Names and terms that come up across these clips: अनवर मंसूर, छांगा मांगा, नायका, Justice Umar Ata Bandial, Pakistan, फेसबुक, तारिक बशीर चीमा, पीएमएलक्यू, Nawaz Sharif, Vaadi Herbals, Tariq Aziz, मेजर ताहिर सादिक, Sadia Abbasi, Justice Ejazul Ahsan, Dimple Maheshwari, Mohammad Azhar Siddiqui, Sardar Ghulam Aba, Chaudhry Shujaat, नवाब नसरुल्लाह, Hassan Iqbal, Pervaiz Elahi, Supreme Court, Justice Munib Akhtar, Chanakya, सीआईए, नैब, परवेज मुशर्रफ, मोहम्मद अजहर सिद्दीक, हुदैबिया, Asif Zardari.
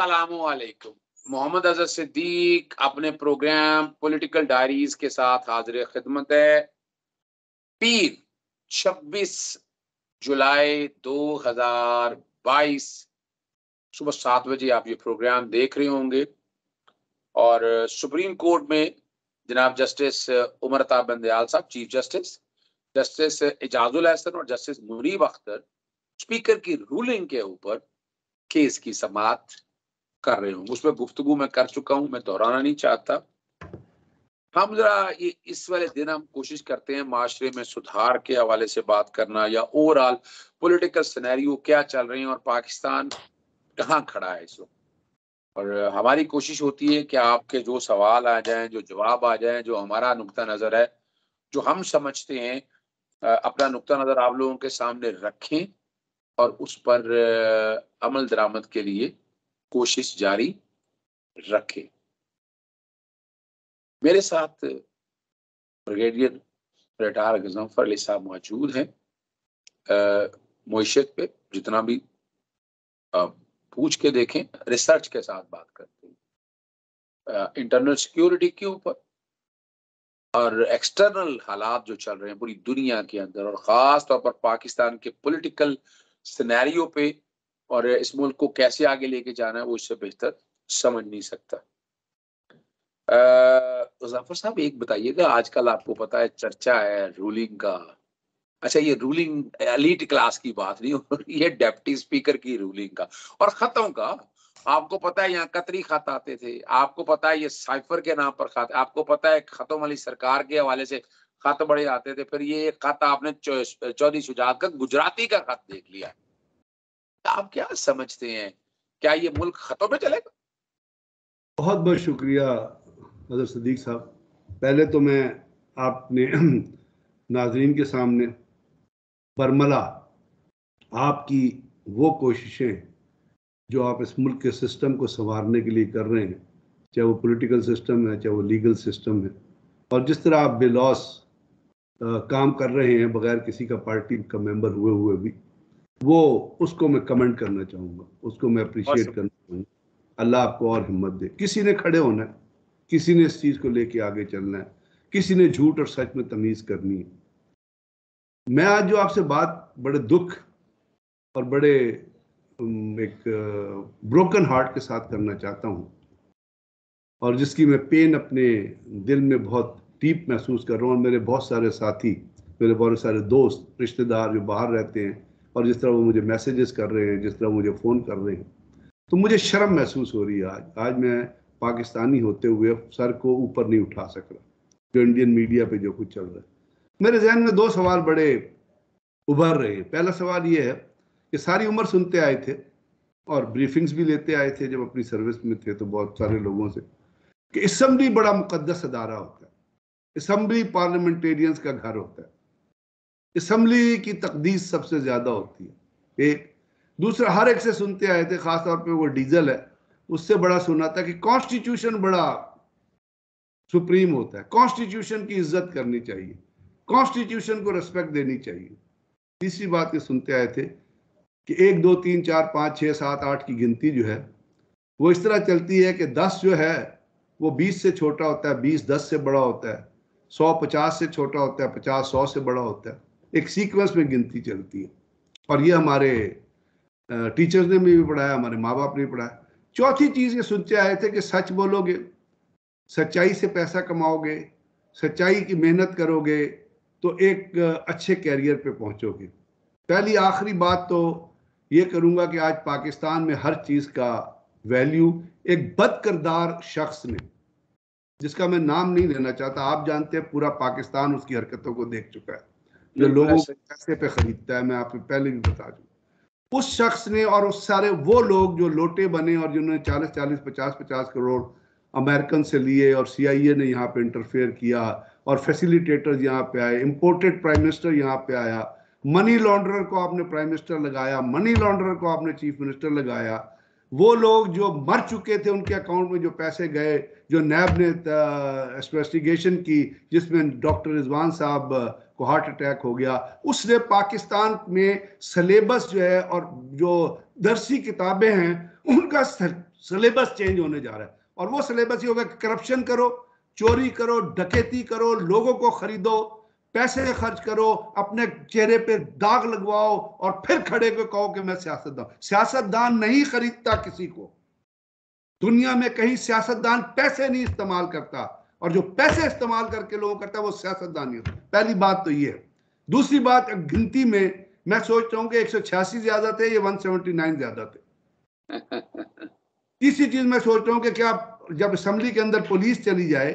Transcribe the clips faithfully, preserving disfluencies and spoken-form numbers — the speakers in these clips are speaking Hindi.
अस्सलामुअलैकुम। मोहम्मद अजहर सिद्दीक अपने प्रोग्राम पॉलिटिकल डायरीज के साथ हाजिर खिदमत है। पीर छब्बीस जुलाई दो हज़ार बाईस सुबह सात बजे आप ये प्रोग्राम देख रहे होंगे और सुप्रीम कोर्ट में जनाब जस्टिस उमर अता बंदियाल साहब chief justice, justice Ejazul Ahsan और जस्टिस मुनीब अख्तर स्पीकर की रूलिंग के ऊपर केस की समाअत कर रहे हूँ। उसमें गुफ्तगू मैं कर चुका हूँ, मैं दोहराना नहीं चाहता। हम जरा ये इस वाले दिन हम कोशिश करते हैं माशरे में सुधार के हवाले से बात करना या ओवरऑल पॉलिटिकल सिनेरियो क्या चल रहे हैं और पाकिस्तान कहाँ खड़ा है इस वक्त। और हमारी कोशिश होती है कि आपके जो सवाल आ जाएं, जो जवाब आ जाएं, जो हमारा नुक्ता नज़र है, जो हम समझते हैं, अपना नुक्ता नज़र आप लोगों के सामने रखें और उस पर अमल दरामद के लिए कोशिश जारी रखें। मेरे साथ ब्रिगेडियर रिटायर गजनफर साहब मौजूद हैं। मोइशत पे जितना भी पूछ के देखें, रिसर्च के साथ बात करते हैं इंटरनल सिक्योरिटी के ऊपर और एक्सटर्नल हालात जो चल रहे हैं पूरी दुनिया के अंदर और ख़ास तौर पर पाकिस्तान के पॉलिटिकल सिनेरियो पे और इस मुल्क को कैसे आगे लेके जाना है वो इससे बेहतर समझ नहीं सकता। मुजफ्फर साहब एक बताइएगा, आजकल आपको पता है चर्चा है रूलिंग का। अच्छा, ये रूलिंग एलीट क्लास की बात नहीं हो रही है, डेप्टी स्पीकर की रूलिंग का और खतों का। आपको पता है यहाँ कतरी खत आते थे, आपको पता है ये साइफर के नाम पर खत, आपको पता है खतों वाली सरकार के हवाले से खत बड़े आते थे। फिर ये खत आपने चौधरी शुजात का गुजराती का खत देख लिया। आप क्या समझते हैं, क्या ये मुल्क खतों पे चलेगा? बहुत बहुत शुक्रिया अजहर सिद्दीक साहब। पहले तो मैं आपने नाजरीन के सामने बरमला आपकी वो कोशिशें जो आप इस मुल्क के सिस्टम को संवारने के लिए कर रहे हैं, चाहे वो पॉलिटिकल सिस्टम है, चाहे वो लीगल सिस्टम है, और जिस तरह आप बेलॉस काम कर रहे हैं बगैर किसी का पार्टी का मेंबर हुए हुए भी, वो उसको मैं कमेंट करना चाहूँगा, उसको मैं अप्रिशिएट करना चाहूँगा। अल्लाह आपको और हिम्मत दे। किसी ने खड़े होना है, किसी ने इस चीज़ को लेके आगे चलना है, किसी ने झूठ और सच में तमीज़ करनी है। मैं आज जो आपसे बात बड़े दुख और बड़े एक ब्रोकन हार्ट के साथ करना चाहता हूँ और जिसकी मैं पेन अपने दिल में बहुत डीप महसूस कर रहा हूँ और मेरे बहुत सारे साथी, मेरे बहुत सारे दोस्त, रिश्तेदार जो बाहर रहते हैं और जिस तरह वो मुझे मैसेजेस कर रहे हैं, जिस तरह मुझे फ़ोन कर रहे हैं, तो मुझे शर्म महसूस हो रही है। आज आज मैं पाकिस्तानी होते हुए सर को ऊपर नहीं उठा सक रहा जो इंडियन मीडिया पे जो कुछ चल रहा है। मेरे जहन में दो सवाल बड़े उभर रहे हैं। पहला सवाल ये है कि सारी उम्र सुनते आए थे और ब्रीफिंग्स भी लेते आए थे जब अपनी सर्विस में थे तो बहुत सारे लोगों से, कि असम्बली बड़ा मुकद्दस अदारा होता है, असम्बली पार्लियामेंटेरियंस का घर होता है, असम्बली की तकदीस सबसे ज़्यादा होती है। एक दूसरा हर एक से सुनते आए थे, खासतौर पे वो डीजल है उससे बड़ा सुना था कि कॉन्स्टिट्यूशन बड़ा सुप्रीम होता है, कॉन्स्टिट्यूशन की इज्जत करनी चाहिए, कॉन्स्टिट्यूशन को रिस्पेक्ट देनी चाहिए। तीसरी बात ये सुनते आए थे कि एक दो तीन चार पाँच छः सात आठ की गिनती जो है वो इस तरह चलती है कि दस जो है वो बीस से छोटा होता है, बीस दस से बड़ा होता है, सौ पचास से छोटा होता है, पचास सौ से बड़ा होता है। एक सीक्वेंस में गिनती चलती है और ये हमारे टीचर्स ने भी पढ़ाया, हमारे माँ बाप ने भी पढ़ाया। चौथी चीज़ ये सुनते आए थे कि सच बोलोगे, सच्चाई से पैसा कमाओगे, सच्चाई की मेहनत करोगे तो एक अच्छे कैरियर पे पहुँचोगे। पहली आखिरी बात तो ये करूँगा कि आज पाकिस्तान में हर चीज़ का वैल्यू एक बदकिरदार शख्स ने, जिसका मैं नाम नहीं लेना चाहता, आप जानते हैं पूरा पाकिस्तान उसकी हरकतों को देख चुका है, जो लोगों को पैसे पे खरीदता है, मैं आपको पहले भी बता दूँ। उस शख्स ने और उस सारे वो लोग जो लोटे बने और जिन्होंने चालीस चालीस पचास पचास करोड़ अमेरिकन से लिए और सीआईए ने यहाँ पे इंटरफेयर किया और फैसिलिटेटर्स यहाँ पे आए, इंपोर्टेड प्राइम मिनिस्टर यहाँ पे आया, मनी लॉन्ड्रर को आपने प्राइम मिनिस्टर लगाया, मनी लॉन्ड्रर को आपने चीफ मिनिस्टर लगाया। वो लोग जो मर चुके थे उनके अकाउंट में जो पैसे गए, जो नैब ने इन्वेस्टिगेशन की जिसमें डॉक्टर रिजवान साहब को हार्ट अटैक हो गया, उसने पाकिस्तान में सलेबस जो है और जो दर्सी किताबें हैं उनका सिलेबस चेंज होने जा रहा है और वो सिलेबस ये होगा कि करप्शन करो, चोरी करो, डकैती करो, लोगों को खरीदो, पैसे खर्च करो, अपने चेहरे पे दाग लगवाओ और फिर खड़े को कहो कि मैं सियासतदान। सियासतदान नहीं खरीदता किसी को, दुनिया में कहीं सियासतदान पैसे नहीं इस्तेमाल करता, और जो पैसे इस्तेमाल करके लोगों करता है वो सियासतदान नहीं होता। पहली बात तो ये। दूसरी बात, गिनती में मैं सोच रहा हूँ कि एक सौ छियासी ज्यादा थे या एक सौ उन्यासी ज्यादा थे। तीसरी चीज मैं सोच रहा हूँ कि क्या जब असम्बली के अंदर पुलिस चली जाए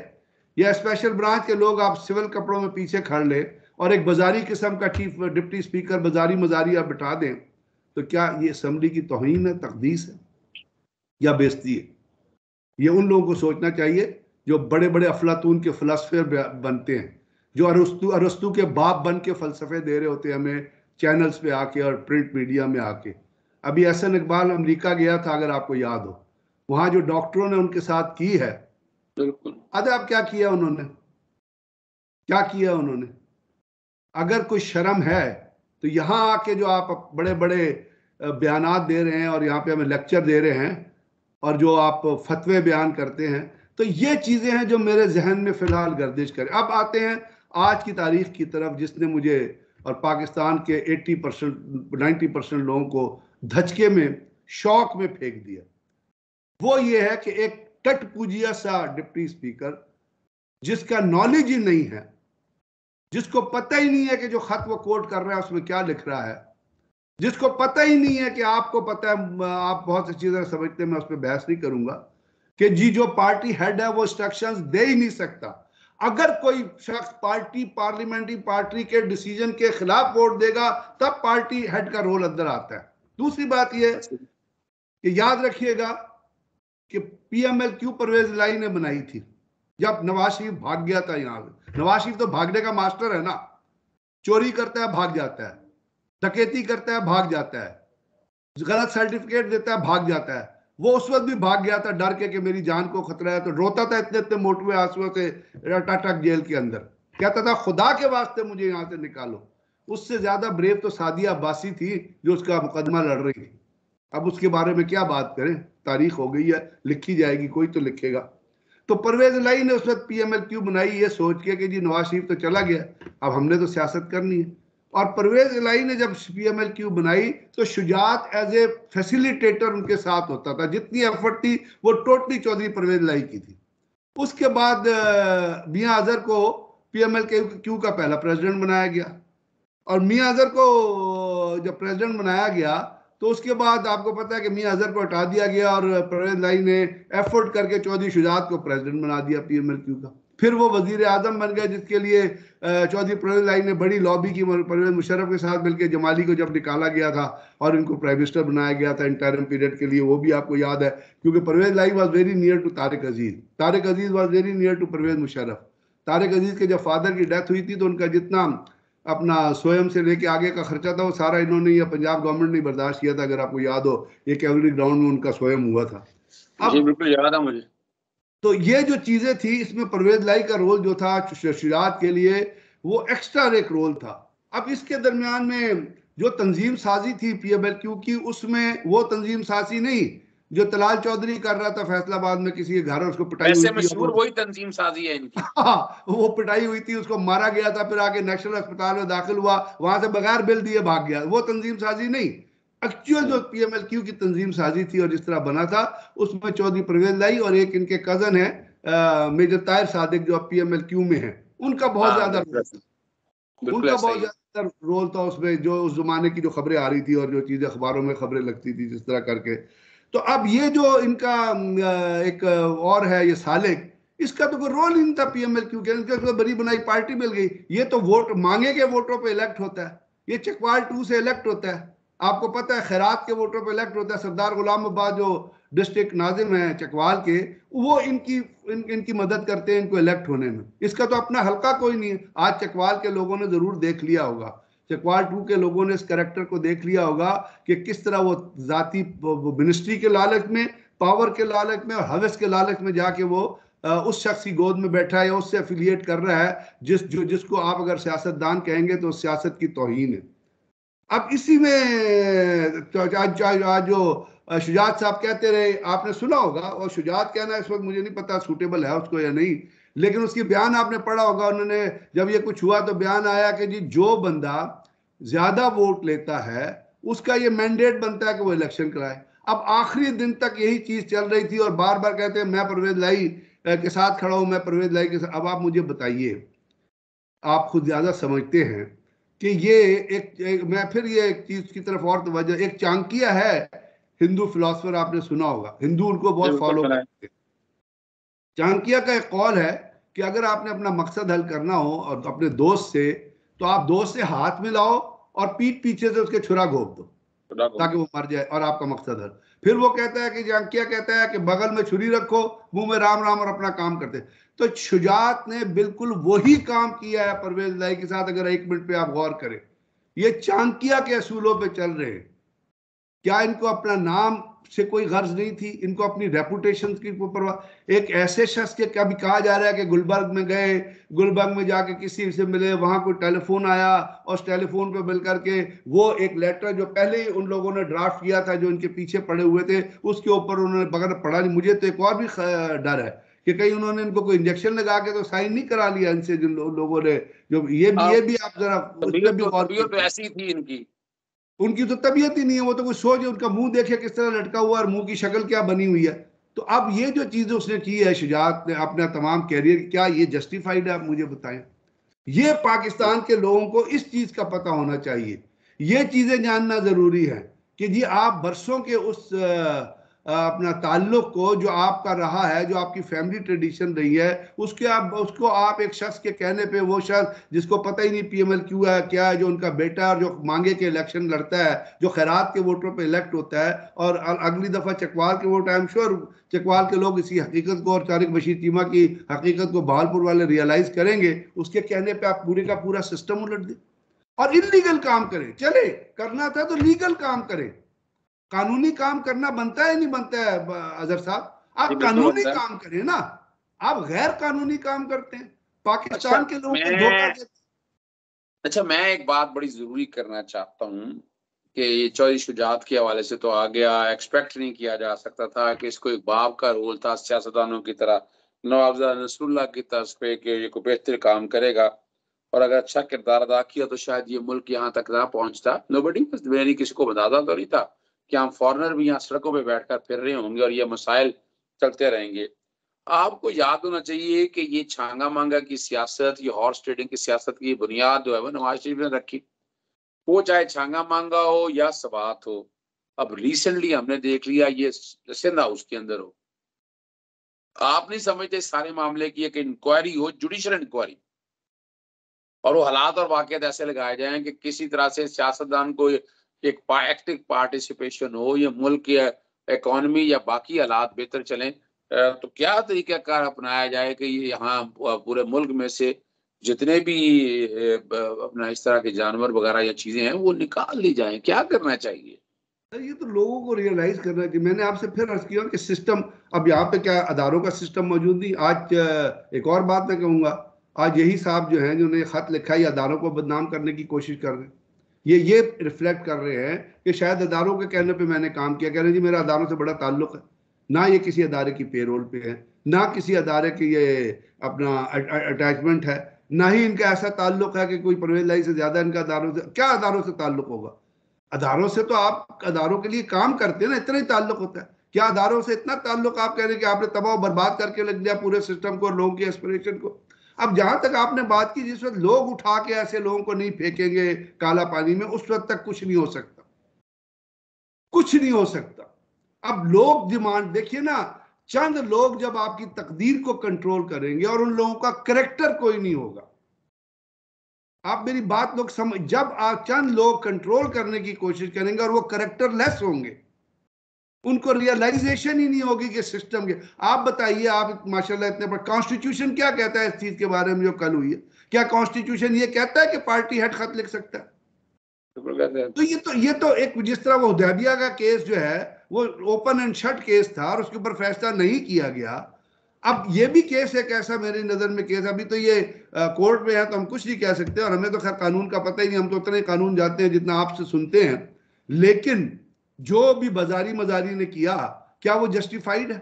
या स्पेशल ब्रांच के लोग आप सिविल कपड़ों में पीछे खड़ ले और एक बाजारी किस्म का चीफ डिप्टी स्पीकर बाजारी मजारी आप बिठा दें, तो क्या ये असम्बली की तौहीन है, तकदीस है या बेइज्जती है? ये उन लोगों को सोचना चाहिए जो बड़े बड़े अफलातून के फलसफे बनते हैं, जो अरस्तु अरस्तु के बाप बन के फलसफे दे रहे होते हैं हमें चैनल्स पे आके और प्रिंट मीडिया में आके। अभी हसन इकबाल अमेरिका गया था, अगर आपको याद हो, वहाँ जो डॉक्टरों ने उनके साथ की है, बिल्कुल अदब क्या किया उन्होंने, क्या किया उन्होंने। अगर कोई शर्म है तो यहाँ आके जो आप बड़े बड़े बयानात दे रहे हैं और यहाँ पे हमें लेक्चर दे रहे हैं और जो आप फतवे बयान करते हैं, तो ये चीज़ें हैं जो मेरे जहन में फ़िलहाल गर्दिश करें। अब आते हैं आज की तारीख की तरफ, जिसने मुझे और पाकिस्तान के अस्सी परसेंट नब्बे परसेंट लोगों को धचके में, शौक में फेंक दिया। वो ये है कि एक कट पूजिया सा डिप्टी स्पीकर जिसका नॉलेज ही नहीं है, जिसको पता ही नहीं है कि जो खत वो कोट कर रहा है उसमें क्या लिख रहा है, जिसको पता ही नहीं है कि आपको पता है, आप बहुत सी चीज़ें समझते हैं, मैं उस पर बहस नहीं करूंगा कि जी जो पार्टी हेड है वो इंस्ट्रक्शंस दे ही नहीं सकता। अगर कोई शख्स पार्टी पार्लियामेंट्री पार्टी के डिसीजन के खिलाफ वोट देगा तब पार्टी हेड का रोल अंदर आता है। दूसरी बात यह कि याद रखिएगा कि पीएमएलक्यू परवेज इलाही ने बनाई थी जब नवाज शरीफ भाग गया था यहाँ से। नवाज शरीफ तो भागने का मास्टर है ना, चोरी करता है भाग जाता है, डकैती करता है भाग जाता है, गलत सर्टिफिकेट देता है भाग जाता है। वो उस वक्त भी भाग गया था डर के कि मेरी जान को खतरा है, तो रोता था इतने इतने मोटवे आंसुओं से टाटक जेल के अंदर, कहता था खुदा के वास्ते मुझे यहाँ से निकालो। उससे ज्यादा ब्रेव तो सादिया अब्बासी थी जो उसका मुकदमा लड़ रही थी। अब उसके बारे में क्या बात करें, तारीख हो गई है, लिखी जाएगी, कोई तो लिखेगा। तो परवेज इलाही ने उस वक्त पी एम एल क्यू बनाई ये सोच के कि जी नवाज शरीफ तो चला गया, अब हमने तो सियासत करनी है। और परवेज इलाही ने जब पी एम एल क्यू बनाई तो शुजात एज ए फैसिलिटेटर उनके साथ होता था, जितनी एफर्ट थी वो टोटली चौधरी परवेज इलाही की थी। उसके बाद मियाँ अजहर को पी एम एल क्यू का पहला प्रेसिडेंट बनाया गया, और मियाँ अजहर को जब प्रेसिडेंट बनाया गया तो उसके बाद आपको पता है कि मियाँ अजहर को हटा दिया गया और परवेज इलाही ने एफर्ट करके चौधरी शुजात को प्रेसिडेंट बना दिया पी एम एल क्यू का। फिर वो वजीर आजम बन गए, जिसके लिए चौधरी परवेज इलाही ने बड़ी लॉबी की, परवेज मुशर्रफ के साथ मिलकर जमाली को जब निकाला गया था और इनको प्राइम मिनिस्टर बनाया गया था इंटरिम पीरियड के लिए, वो भी आपको याद है, क्योंकि Parvez Elahi was very near to Tariq Aziz, Tariq Aziz was very near to परवेज मुशर्रफ। Tariq Aziz के जब फादर की डेथ हुई थी तो उनका जितना अपना स्वयं से लेके आगे का खर्चा था वो सारा इन्होंने या पंजाब गवर्नमेंट ने बर्दाश्त किया था, अगर आपको याद हो, ये कैवलरी ग्राउंड में उनका स्वयं हुआ था। अब बिल्कुल याद है मुझे। तो ये जो चीज़ें थी इसमें परवेज इलाही का रोल जो था शुजात के लिए वो एक्स्ट्रा एक रोल था। अब इसके दरमियान में जो तंजीम साजी थी पी एम एल क्यू की, उसमें वो तंजीम साजी नहीं जो तलाल चौधरी कर रहा था फैसलाबाद में किसी के घर, उसको पिटाई हुई मशहूर वही तंजीम साजी है इनकी। हाँ, वो पिटाई हुई थी, उसको मारा गया था, फिर आके नेशनल अस्पताल में दाखिल हुआ, वहाँ से बगैर बिल दिए भाग गया, वो तंजीम साजी नहीं। एक्चुअल जो पी एम एल क्यू की तंजीम साजी थी और जिस तरह बना था उसमें चौधरी परवेज इलाही और एक इनके कज़न है मेजर ताहिर सादिक जो पी एम एल क्यू में है, उनका बहुत ज्यादा उनका बहुत ज्यादा रोल था उसमें, जो उस जमाने की जो खबरें आ रही थी और जो चीज़ें अखबारों में खबरें लगती थी जिस तरह करके। तो अब ये जो इनका एक और है ये सालिक, इसका तो कोई रोल नहीं था पी एम एल क्यू के, इनके बड़ी बनाई पार्टी मिल गई। ये तो वोट मांगे के वोटों पर इलेक्ट होता है, ये चकवाल टू से इलेक्ट होता है, आपको पता है खैरात के वोटों पे इलेक्ट होता है। सरदार गुलाम अबा जो डिस्ट्रिक्ट नाजिम हैं चकवाल के, वो इनकी इन, इनकी मदद करते हैं इनको इलेक्ट होने में। इसका तो अपना हल्का कोई नहीं है। आज चकवाल के लोगों ने ज़रूर देख लिया होगा, चकवाल टू के लोगों ने इस करैक्टर को देख लिया होगा कि किस तरह वो ज़ाती मिनिस्ट्री के लालच में, पावर के लालच में और हवस के लालच में जाके वो उस शख्स की गोद में बैठा है या उससे एफिलिएट कर रहा है जिस जो जिसको आप अगर सियासतदान कहेंगे तो सियासत की तौहीन है। अब इसी में आज जो शुजात साहब कहते रहे, आपने सुना होगा, और शुजात कहना इस वक्त मुझे नहीं पता सूटेबल है उसको या नहीं, लेकिन उसकी बयान आपने पढ़ा होगा। उन्होंने जब ये कुछ हुआ तो बयान आया कि जी जो बंदा ज्यादा वोट लेता है उसका ये मैंडेट बनता है कि वो इलेक्शन कराए। अब आखिरी दिन तक यही चीज चल रही थी और बार बार कहते हैं मैं परवेज इलाही के साथ खड़ा हूं, मैं परवेज इलाही के साथ। अब आप मुझे बताइए, आप खुद ज्यादा समझते हैं कि ये एक, एक मैं फिर ये एक चीज की तरफ और तवज्जो, एक चाणक्य है हिंदू फिलोसफर, आपने सुना होगा, हिंदू उनको बहुत फॉलो करते हैं। चाणक्य का एक कौल है कि अगर आपने अपना मकसद हल करना हो और अपने दोस्त से, तो आप दोस्त से हाथ मिलाओ और पीठ पीछे से उसके छुरा घोंप दो ताकि वो मर जाए और आपका मकसद हल। फिर वो कहता है कि चाणक्य कहता है कि बगल में छुरी रखो, मुंह में राम राम, और अपना काम करते। तो शुजात ने बिल्कुल वही काम किया है परवेज इलाही के साथ। अगर एक मिनट पे आप गौर करें, ये चाणक्य के असूलों पे चल रहे हैं। क्या इनको अपना नाम से कोई गर्ज नहीं थी? इनको अपनी रेपुटेशन की परवाह? एक ऐसे शख्स के, कभी कहा जा रहा है कि गुलबर्ग में गए, गुलबर्ग में जाके किसी से मिले, वहां कोई टेलीफोन आया और उस टेलीफोन पे मिल करके वो एक लेटर जो पहले ही उन लोगों ने ड्राफ्ट किया था, जो इनके पीछे पड़े हुए थे, उसके ऊपर उन्होंने बगैर पढ़ा नहीं। मुझे तो एक और भी डर है कि कहीं उन्होंने इनको कोई इंजेक्शन लगा के तो साइन नहीं करा लिया इनसे, जिन लो, लोगों ने जो ये भी ये भी आप जरा ऐसी थी इनकी, उनकी तो तबीयत ही नहीं है। वो तो कुछ सोच, उनका मुंह देखे किस तरह लटका हुआ और मुंह की शक्ल क्या बनी हुई है। तो अब ये जो चीजें उसने की है शुजात ने अपना तमाम कैरियर, क्या ये जस्टिफाइड है? आप मुझे बताएं। ये पाकिस्तान के लोगों को इस चीज का पता होना चाहिए, ये चीजें जानना जरूरी है कि जी आप बरसों के उस अपना ताल्लुक को जो आपका रहा है, जो आपकी फैमिली ट्रेडिशन रही है, उसके आप उसको आप एक शख्स के कहने पे, वो शख्स जिसको पता ही नहीं पीएमएल क्यों है, क्या है, जो उनका बेटा और जो मांगे के इलेक्शन लड़ता है, जो खैरात के वोटों पे इलेक्ट होता है, और अगली दफ़ा चकवाल के vote, I am sure Chakwal के लोग इसी हकीकत को और तारिक बशीर चीमा की हकीकत को बहालपुर वाले रियलाइज़ करेंगे। उसके कहने पर आप पूरे का पूरा सिस्टम उलट दें और इलीगल काम करें। चले, करना था तो लीगल काम करें। कानूनी काम करना बनता है, नहीं बनता है अजहर साहब? आप कानूनी काम करें ना, आप गैर कानूनी काम करते हैं, पाकिस्तान अच्छा, के लोगों को धोखा देते हैं। अच्छा, मैं एक बात बड़ी जरूरी करना चाहता हूं कि ये चौधरी शुजात के हवाले से तो आ गया, एक्सपेक्ट नहीं किया जा सकता था कि इसको एक बाप का रोल था, सियासतदानों की तरह नवाब नसरुल्लाह की तर्ज पे कि ये कोई बेहतर काम करेगा, और अगर अच्छा किरदार अदा किया तो शायद ये मुल्क यहाँ तक ना पहुँचता। नोबडी, मेरी किसी को बताता तो नहीं था कि हम फॉरनर भी यहाँ सड़कों पे बैठकर फिर रहे होंगे और ये मसाइल चलते रहेंगे। आपको याद होना चाहिए कि ये छांगा मांगा की सियासत, ये हॉर्स ट्रेडिंग की सियासत की बुनियाद जो है वो नवाज शरीफ ने रखी, वो चाहे छांगा मांगा हो या सवात हो। अब रिसेंटली हमने देख लिया ये सिंध हाउस के अंदर हो। आप नहीं समझते इस सारे मामले की एक इंक्वायरी हो, जुडिशल इंक्वायरी, और वो हालात और वाकयात ऐसे लगाए जाए कि किसी तरह से सियासतदान को एक एक्टिव पार्टिसिपेशन हो, या मुल्क या इकोनॉमी या बाकी हालात बेहतर चलें, तो क्या तरीक़ाकार अपनाया जाए कि यहाँ पूरे मुल्क में से जितने भी अपना इस तरह के जानवर वगैरह या चीज़ें हैं वो निकाल ली जाएं? क्या करना चाहिए? ये तो लोगों को रियलाइज़ करना चाहिए। मैंने आपसे फिर अर्ज़ किया कि सिस्टम, अब यहाँ पे क्या अदारों का सिस्टम मौजूद नहीं। आज एक और बात मैं कहूँगा, आज यही साहब जो हैं जिन्होंने ख़त लिखा, ये अदारों को बदनाम करने की कोशिश कर रहे हैं। ये ये रिफ्लेक्ट कर रहे हैं कि शायद अदारों के कहने पे मैंने काम किया, कह रहे हैं जी मेरा अदारों से बड़ा ताल्लुक है ना, ये किसी अदारे की पेरोल पे है ना, किसी अदारे की ये अपना अटैचमेंट है, ना ही इनका ऐसा ताल्लुक है कि कोई परवेज इलाही से ज़्यादा इनका अदारों से, क्या अदारों से ताल्लुक होगा? अदारों से तो आप अदारों के लिए काम करते हैं ना, इतना ही ताल्लुक होता है। क्या अदारों से इतना ताल्लुक आप कह रहे हैं कि आपने तबाह बर्बाद करके लग दिया पूरे सिस्टम को, लोगों की एस्पिरेशन को? अब जहां तक आपने बात की, जिस वक्त लोग उठा के ऐसे लोगों को नहीं फेंकेंगे काला पानी में, उस वक्त तक कुछ नहीं हो सकता, कुछ नहीं हो सकता। अब लोग डिमांड, देखिए ना, चंद लोग जब आपकी तकदीर को कंट्रोल करेंगे और उन लोगों का करैक्टर कोई नहीं होगा। आप मेरी बात लोग समझ, जब आप चंद लोग कंट्रोल करने की कोशिश करेंगे और वो करैक्टर लेस होंगे, उनको रियलाइजेशन ही नहीं होगी कि सिस्टम के। आप बताइए, आप माशाल्लाह इतने पर, कॉन्स्टिट्यूशन क्या कहता है इस चीज के बारे में जो कल हुई है? क्या कॉन्स्टिट्यूशन ये कहता है कि पार्टी हेड खत लिख सकता है? तो ये तो ये तो एक, जिस तरह वो हुदैबिया का केस जो है वो ओपन एंड शट केस था और उसके ऊपर फैसला नहीं किया गया। अब ये भी केस एक ऐसा मेरी नजर में केस, अभी तो ये आ, कोर्ट में है तो हम कुछ नहीं कह सकते, और हमें तो खैर कानून का पता ही नहीं, हम तो उतने कानून जाते हैं जितना आपसे सुनते हैं, लेकिन जो भी बाजारी मजारी ने किया, क्या वो जस्टिफाइड है?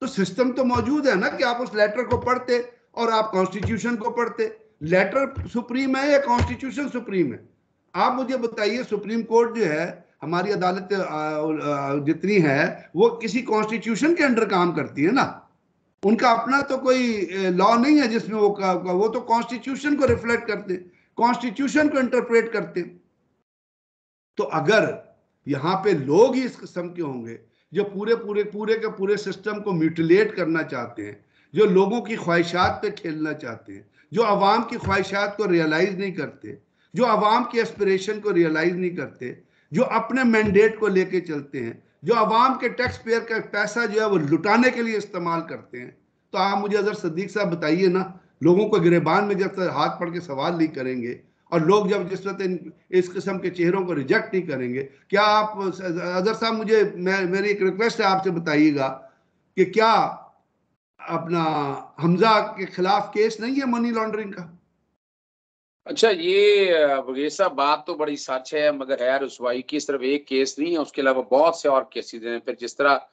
तो सिस्टम तो मौजूद है ना कि आप उस लेटर को पढ़ते और आप कॉन्स्टिट्यूशन को पढ़ते। लेटर सुप्रीम है या कॉन्स्टिट्यूशन सुप्रीम है? आप मुझे बताइए, सुप्रीम कोर्ट जो है, हमारी अदालत जितनी है वो किसी कॉन्स्टिट्यूशन के अंडर काम करती है ना, उनका अपना तो कोई लॉ नहीं है जिसमें वो वो तो कॉन्स्टिट्यूशन को रिफ्लेक्ट करते, कॉन्स्टिट्यूशन को इंटरप्रेट करते। तो अगर यहाँ पे लोग ही इस किस्म के होंगे जो पूरे पूरे पूरे के पूरे सिस्टम को म्यूटिलेट करना चाहते हैं, जो लोगों की ख्वाहिशात पे खेलना चाहते हैं, जो आवाम की ख्वाहिशात को रियलाइज नहीं करते, जो आवाम की एस्पिरेशन को रियलाइज नहीं करते, जो अपने मैंडेट को लेके चलते हैं, जो आवाम के टैक्स पेयर का पैसा जो है वो लुटाने के लिए इस्तेमाल करते हैं, तो आप मुझे अजहर सिद्दीक साहब बताइए ना, लोगों को गिरेबान में जब तक हाथ पड़ के सवाल नहीं करेंगे और लोग जब जिस वक्त इस किस्म के चेहरों को रिजेक्ट नहीं करेंगे, क्या आप अजहर साहब मुझे मैं, मेरी एक रिक्वेस्ट है आपसे, बताइएगा कि क्या अपना हमजा के खिलाफ केस नहीं है मनी लॉन्ड्रिंग का? अच्छा, ये ये सब बात तो बड़ी सच है, मगर है रुसवाई की सिर्फ एक केस नहीं है, उसके अलावा बहुत से और केसेस हैं। फिर जिस तरह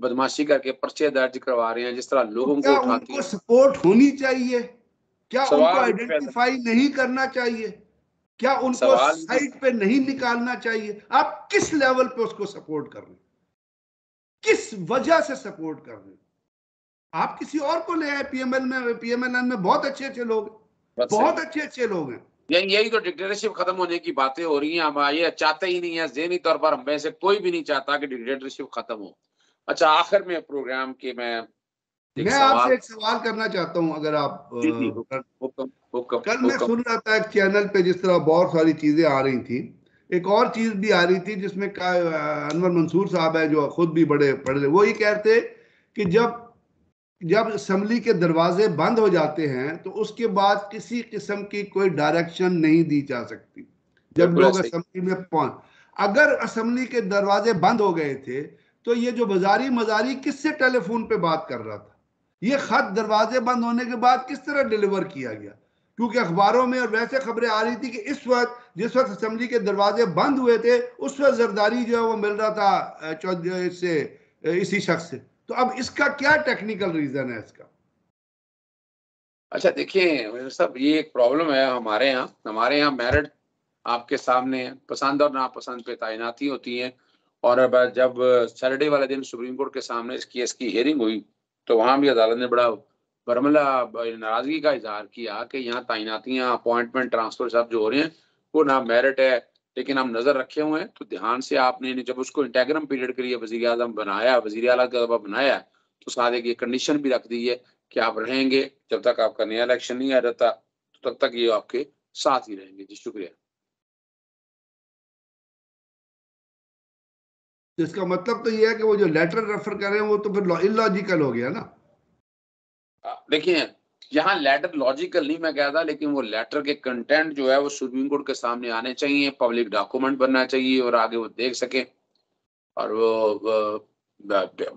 बदमाशी करके पर्चे दर्ज करवा रहे हैं, जिस तरह लोगों को उठाते हैं, सपोर्ट होनी चाहिए क्या? उनको आइडेंटिफाई नहीं करना चाहिए क्या? उनको साइड पे नहीं निकालना चाहिए? आप किस लेवल पे उसको सपोर्ट कर रहे हैं, किस वजह से सपोर्ट कर रहे हैं? आप किसी और को ले आए, पीएमएल में पीएमएल में बहुत अच्छे अच्छे लोग बहुत अच्छे अच्छे लोग हैं। यही तो डिक्टेटरशिप खत्म होने की बातें हो रही हैं। हम ये चाहते ही नहीं है, ज़हनी तौर पर हम में से कोई भी नहीं चाहता कि डिक्टेटरशिप खत्म हो। अच्छा, आखिर में प्रोग्राम के मैं मैं आपसे एक सवाल करना चाहता हूं, अगर आप जी, जी, कर, हुकम, हुकम, कल हुकम, मैं सुन रहा था एक चैनल पे, जिस तरह बहुत सारी चीजें आ रही थी, एक और चीज भी आ रही थी जिसमें अनवर मंसूर साहब है जो खुद भी बड़े पढ़े, वो ये कहते कि जब जब असम्बली के दरवाजे बंद हो जाते हैं तो उसके बाद किसी किस्म की कोई डायरेक्शन नहीं दी जा सकती। जब लोग असम्बली में पहुंच, अगर असम्बली के दरवाजे बंद हो गए थे तो ये जो बाजारी मजारी किससे टेलीफोन पे बात कर रहा था, ये खत दरवाजे बंद होने के बाद किस तरह डिलीवर किया गया? क्योंकि अखबारों में और वैसे खबरें आ रही थी कि इस वक्त जिस वक्त असम्बली के दरवाजे बंद हुए थे उस वक्त जरदारी जो है वो मिल रहा था चौधरी से, इसी शख्स से। तो अब इसका क्या टेक्निकल रीजन है इसका? अच्छा देखिए सब, ये एक प्रॉब्लम है हमारे यहाँ हमारे यहाँ मेरिट आपके सामने पसंद और नापसंद पे तैनाती होती है। और अब जब सैटरडे वाले दिन सुप्रीम कोर्ट के सामने इस केस की हियरिंग हुई तो वहाँ भी अदालत ने बड़ा बरमला नाराजगी का इजहार किया कि यहाँ तैनातियाँ, अपॉइंटमेंट, ट्रांसफर सब जो हो रहे हैं वो ना मेरिट है, लेकिन हम नजर रखे हुए हैं। तो ध्यान से आपने जब उसको इंटेग्रम पीरियड के लिए वजीर आजम बनाया, वजीर आला का जब बनाया, तो साथ एक ये कंडीशन भी रख दी है कि आप रहेंगे जब तक आपका नया इलेक्शन नहीं आ जाता, तो तब तक ये आपके साथ ही रहेंगे। जी शुक्रिया। इसका मतलब तो ये है कि वो जो लेटर रेफर कर रहे हैं वो तो फिर इलॉजिकल हो गया ना। देखिए यहाँ लेटर लॉजिकल नहीं मैं कहता, लेकिन वो लेटर के कंटेंट जो है वो सुप्रीम कोर्ट के सामने आने चाहिए, पब्लिक डॉक्यूमेंट बनना चाहिए और आगे वो देख सकें। और वो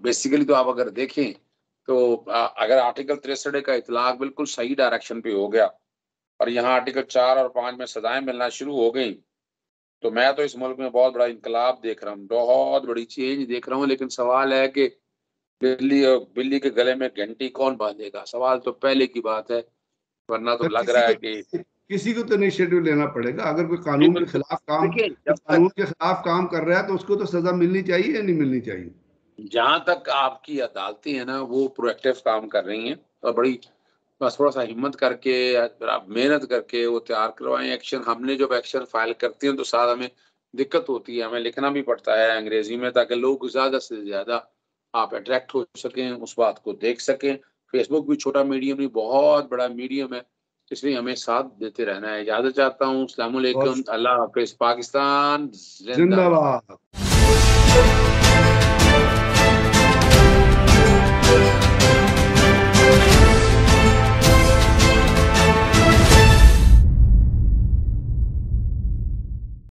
बेसिकली तो आप अगर देखें तो अगर आर्टिकल तिरसठ का इतलाक बिल्कुल सही डायरेक्शन पे हो गया और यहाँ आर्टिकल चार और पाँच में सजाएं मिलना शुरू हो गई, तो मैं तो इस मुल्क में बहुत बड़ा इनकलाब देख रहा हूँ, बहुत बड़ी चेंज देख रहा हूँ। लेकिन सवाल है कि बिल्ली और बिल्ली के गले में घंटी कौन बांधेगा, सवाल तो पहले की बात है। वरना तो लग रहा है कि किसी को तो इनिशिएटिव लेना पड़ेगा। अगर कोई कानून के खिलाफ काम कानून के खिलाफ काम कर रहा है तो उसको तो सजा मिलनी चाहिए या नहीं मिलनी चाहिए। जहां तक आपकी अदालतें है ना वो प्रोएक्टिव काम कर रही हैं और बड़ी बस थोड़ा सा हिम्मत करके मेहनत करके वो तैयार करवाएं एक्शन। हमने जब एक्शन फाइल करते हैं तो साथ हमें दिक्कत होती है, हमें लिखना भी पड़ता है अंग्रेजी में ताकि लोग ज्यादा से ज्यादा आप अट्रैक्ट हो सकें, उस बात को देख सकें। फेसबुक भी छोटा मीडियम नहीं, बहुत बड़ा मीडियम है, इसलिए हमें साथ देते रहना है। इजाजत चाहता हूँ, अस्सलाम वालेकुम, अल्लाह हाफिज़, पाकिस्तान जिंदाबाद।